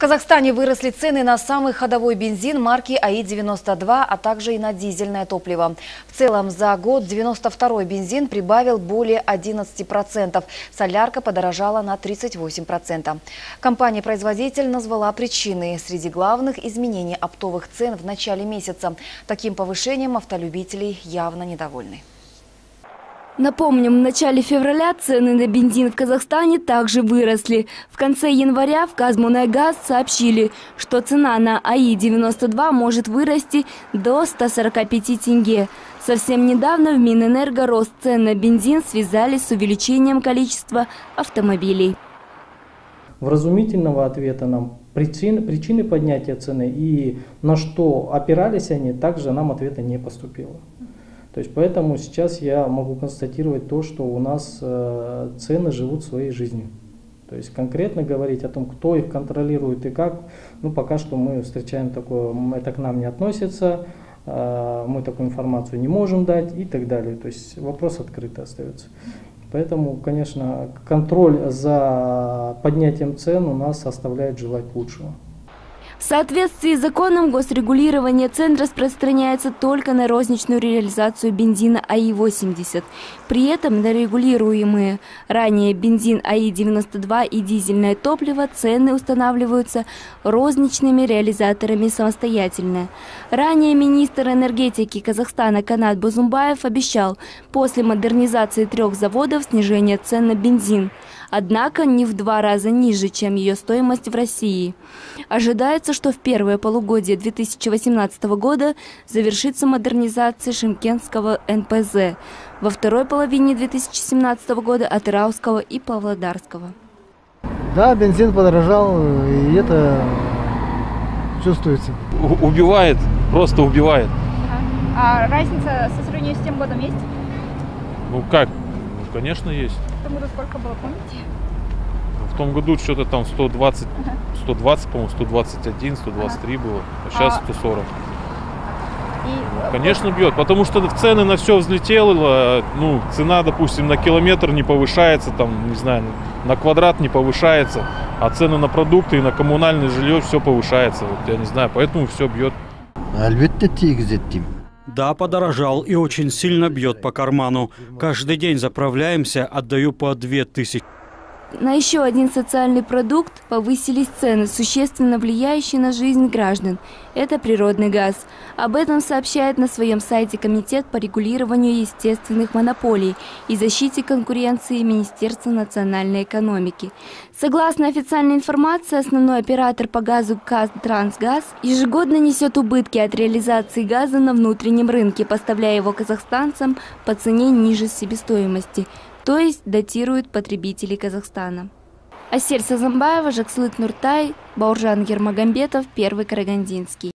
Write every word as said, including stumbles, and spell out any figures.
В Казахстане выросли цены на самый ходовой бензин марки А И девяносто два, а также и на дизельное топливо. В целом за год девяносто второй бензин прибавил более одиннадцати процентов. Солярка подорожала на тридцать восемь процентов. Компания-производитель назвала причины. Среди главных – изменений оптовых цен в начале месяца. Таким повышением автолюбителей явно недовольны. Напомним, в начале февраля цены на бензин в Казахстане также выросли. В конце января в Казмунайгаз сообщили, что цена на А И девяносто два может вырасти до ста сорока пяти тенге. Совсем недавно в Минэнерго рост цен на бензин связали с увеличением количества автомобилей. Вразумительного ответа нам причин, причины поднятия цены и на что опирались они, также нам ответа не поступило. То есть поэтому сейчас я могу констатировать то, что у нас э, цены живут своей жизнью. То есть конкретно говорить о том, кто их контролирует и как, ну пока что мы встречаем такое, это к нам не относится, э, мы такую информацию не можем дать и так далее. То есть вопрос открытый остается. Поэтому, конечно, контроль за поднятием цен у нас оставляет желать лучшего. В соответствии с законом госрегулирование цен распространяется только на розничную реализацию бензина А И восемьдесят. При этом на регулируемые ранее бензин А И девяносто два и дизельное топливо цены устанавливаются розничными реализаторами самостоятельно. Ранее министр энергетики Казахстана Канат Бозумбаев обещал после модернизации трех заводов снижение цен на бензин. Однако не в два раза ниже, чем ее стоимость в России. Ожидается, что в первое полугодие две тысячи восемнадцатого года завершится модернизация Шымкентского Н П З, во второй половине две тысячи семнадцатого года Атырауского и Павлодарского. Да, бензин подорожал, и это чувствуется. Убивает, просто убивает. А, а разница со сравнением с тем годом есть? Ну как? Конечно, есть. В том году сколько было, помните? В том году что-то там сто двадцать, ага. сто двадцать, по-моему, сто двадцать один, сто двадцать три, ага, было, а сейчас а... сто сорок. И... Конечно, бьет, потому что цены на все взлетело, ну, цена, допустим, на километр не повышается, там, не знаю, на квадрат не повышается, а цены на продукты и на коммунальное жилье все повышается, вот, я не знаю, поэтому все бьет. Да, подорожал и очень сильно бьет по карману. Каждый день заправляемся, отдаю по две тысячи. На еще один социальный продукт повысились цены, существенно влияющие на жизнь граждан. Это природный газ. Об этом сообщает на своем сайте Комитет по регулированию естественных монополий и защите конкуренции Министерства национальной экономики. Согласно официальной информации, основной оператор по газу КазТрансГаз ежегодно несет убытки от реализации газа на внутреннем рынке, поставляя его казахстанцам по цене ниже себестоимости, то есть датируют потребителей Казахстана. Асель Сазамбаева, Жаксылык Нуртай, Бауржан Гермагомбетов, Первый Карагандинский.